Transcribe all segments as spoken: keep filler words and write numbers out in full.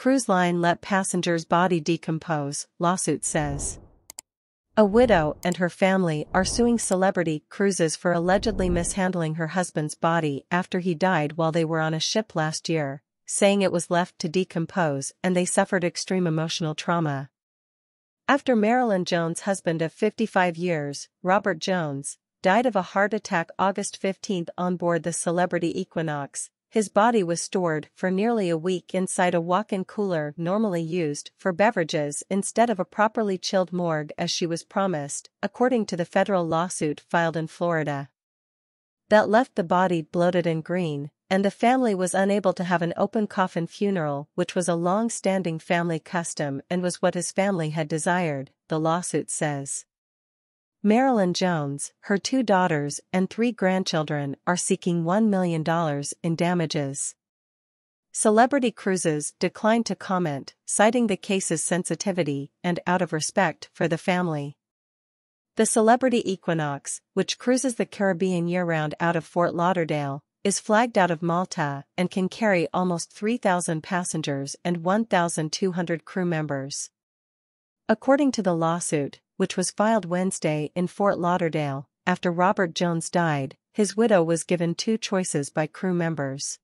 Cruise line let passenger's body decompose, lawsuit says. A widow and her family are suing Celebrity Cruises for allegedly mishandling her husband's body after he died while they were on a ship last year, saying it was left to decompose and they suffered extreme emotional trauma. After Marilyn Jones' husband of fifty-five years, Robert Jones, died of a heart attack August fifteenth on board the Celebrity Equinox, his body was stored for nearly a week inside a walk-in cooler normally used for beverages instead of a properly chilled morgue as she was promised, according to the federal lawsuit filed in Florida. That left the body bloated and green, and the family was unable to have an open coffin funeral, which was a long-standing family custom and was what his family had desired, the lawsuit says. Marilyn Jones, her two daughters and three grandchildren are seeking one million dollars in damages. Celebrity Cruises declined to comment, citing the case's sensitivity and out of respect for the family. The Celebrity Equinox, which cruises the Caribbean year-round out of Fort Lauderdale, is flagged out of Malta and can carry almost three thousand passengers and one thousand two hundred crew members. According to the lawsuit, which was filed Wednesday in Fort Lauderdale, after Robert Jones died, his widow was given two choices by crew members.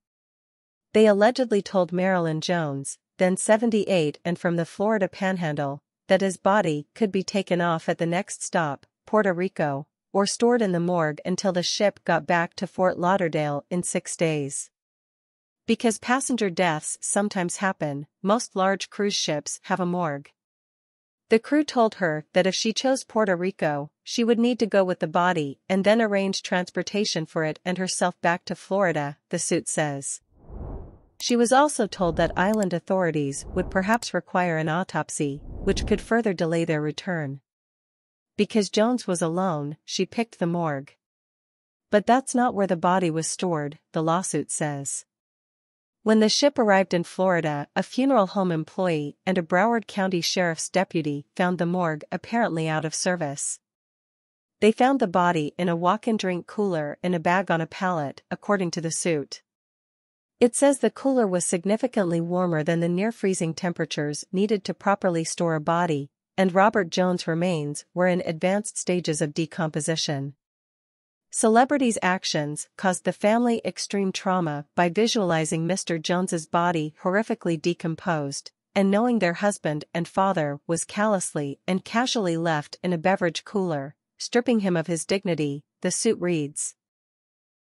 They allegedly told Marilyn Jones, then seventy-eight and from the Florida Panhandle, that his body could be taken off at the next stop, Puerto Rico, or stored in the morgue until the ship got back to Fort Lauderdale in six days. Because passenger deaths sometimes happen, most large cruise ships have a morgue. The crew told her that if she chose Puerto Rico, she would need to go with the body and then arrange transportation for it and herself back to Florida, the suit says. She was also told that island authorities would perhaps require an autopsy, which could further delay their return. Because Jones was alone, she picked the morgue. But that's not where the body was stored, the lawsuit says. When the ship arrived in Florida, a funeral home employee and a Broward County sheriff's deputy found the morgue apparently out of service. They found the body in a walk-in drink cooler in a bag on a pallet, according to the suit. It says the cooler was significantly warmer than the near-freezing temperatures needed to properly store a body, and Robert Jones' remains were in advanced stages of decomposition. Celebrity's actions caused the family extreme trauma by visualizing Mister Jones's body horrifically decomposed, and knowing their husband and father was callously and casually left in a beverage cooler, stripping him of his dignity, the suit reads.